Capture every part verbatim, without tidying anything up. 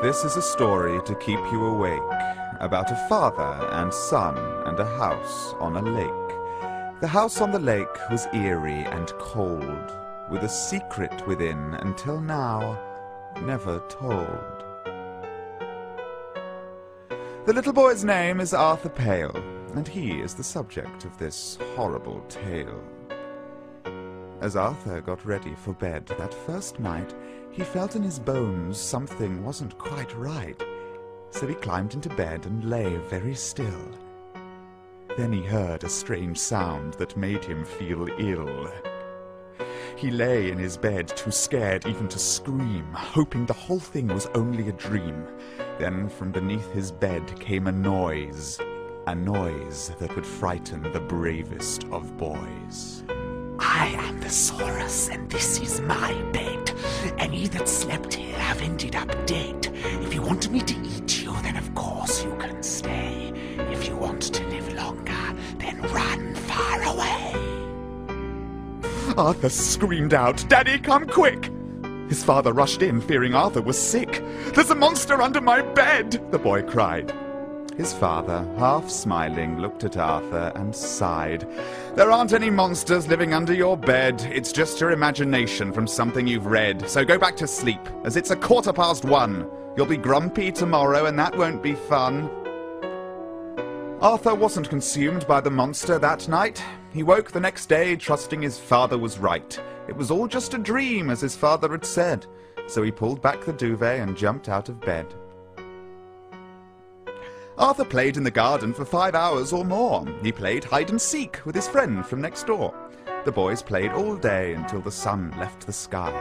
This is a story to keep you awake, about a father and son and a house on a lake. The house on the lake was eerie and cold, with a secret within until now never told. The little boy's name is Arthur Pale, and he is the subject of this horrible tale. As Arthur got ready for bed that first night, he felt in his bones something wasn't quite right, so he climbed into bed and lay very still. Then he heard a strange sound that made him feel ill. He lay in his bed, too scared even to scream, hoping the whole thing was only a dream. Then from beneath his bed came a noise, a noise that would frighten the bravest of boys. I am the Saurus, and this is my bed. Any that slept here have ended up dead. If you want me to eat you, then of course you can stay. If you want to live longer, then run far away. Arthur screamed out, "Daddy, come quick!" His father rushed in, fearing Arthur was sick. "There's a monster under my bed!" the boy cried. His father, half-smiling, looked at Arthur and sighed. "There aren't any monsters living under your bed. It's just your imagination from something you've read. So go back to sleep, as it's a quarter past one. You'll be grumpy tomorrow, and that won't be fun." Arthur wasn't consumed by the monster that night. He woke the next day, trusting his father was right. It was all just a dream, as his father had said. So he pulled back the duvet and jumped out of bed. Arthur played in the garden for five hours or more. He played hide-and-seek with his friend from next door. The boys played all day until the sun left the sky.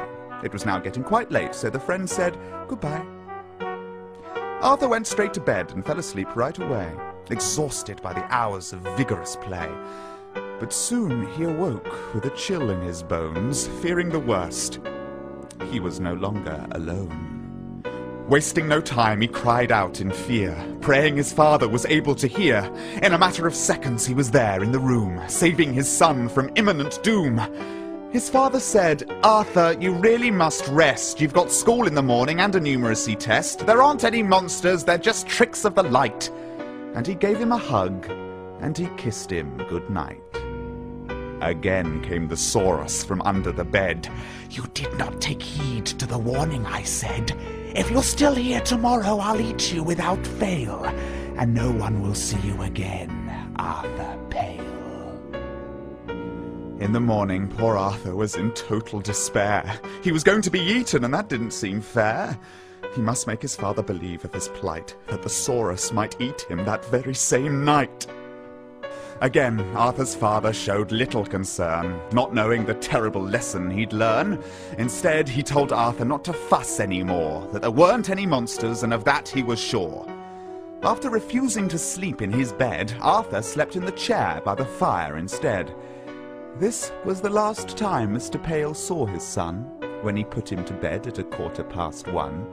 It was now getting quite late, so the friend said goodbye. Arthur went straight to bed and fell asleep right away, exhausted by the hours of vigorous play. But soon he awoke with a chill in his bones, fearing the worst. He was no longer alone. Wasting no time, he cried out in fear, praying his father was able to hear. In a matter of seconds, he was there in the room, saving his son from imminent doom. His father said, "Arthur, you really must rest. You've got school in the morning and a numeracy test. There aren't any monsters, they're just tricks of the light." And he gave him a hug, and he kissed him good night. Again came the Saurus from under the bed. "You did not take heed to the warning I said. If you're still here tomorrow, I'll eat you without fail, and no one will see you again, Arthur Pale." In the morning, poor Arthur was in total despair. He was going to be eaten, and that didn't seem fair. He must make his father believe of his plight, that the Saurus might eat him that very same night. Again, Arthur's father showed little concern, not knowing the terrible lesson he'd learn. Instead, he told Arthur not to fuss anymore, that there weren't any monsters, and of that he was sure. After refusing to sleep in his bed, Arthur slept in the chair by the fire instead. This was the last time Mister Pale saw his son, when he put him to bed at a quarter past one.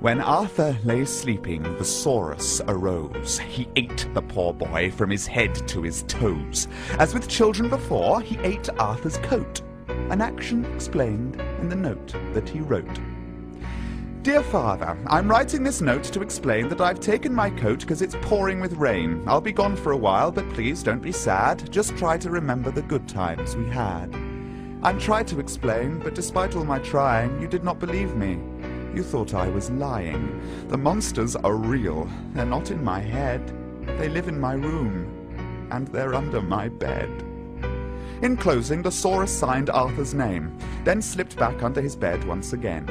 When Arthur lay sleeping, the Saurus arose. He ate the poor boy from his head to his toes. As with children before, he ate Arthur's coat, an action explained in the note that he wrote. "Dear father, I'm writing this note to explain that I've taken my coat because it's pouring with rain. I'll be gone for a while, but please don't be sad. Just try to remember the good times we had. I tried to explain, but despite all my trying, you did not believe me. You thought I was lying. The monsters are real. They're not in my head. They live in my room, and they're under my bed." In closing, the Saurus signed Arthur's name, then slipped back under his bed once again.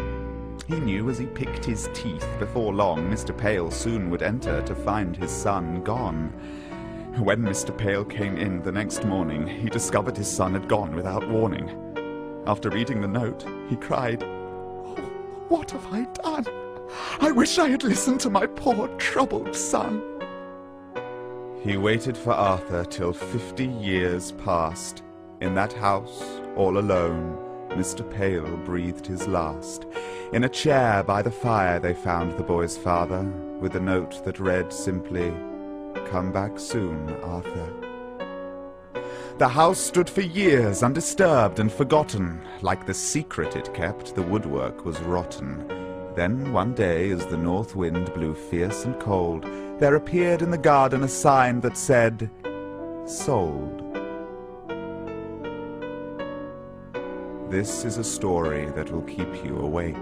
He knew as he picked his teeth, before long, Mister Pale soon would enter to find his son gone. When Mister Pale came in the next morning, he discovered his son had gone without warning. After reading the note, he cried, "What have I done? I wish I had listened to my poor, troubled son." He waited for Arthur till fifty years passed. In that house, all alone, Mister Pale breathed his last. In a chair by the fire they found the boy's father, with a note that read simply, "Come back soon, Arthur." The house stood for years undisturbed and forgotten. Like the secret it kept, the woodwork was rotten. Then one day, as the north wind blew fierce and cold, there appeared in the garden a sign that said, "Sold." This is a story that will keep you awake,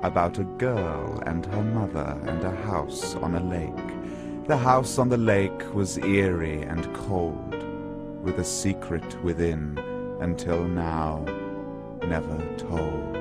about a girl and her mother and a house on a lake. The house on the lake was eerie and cold, with a secret within, until now never told.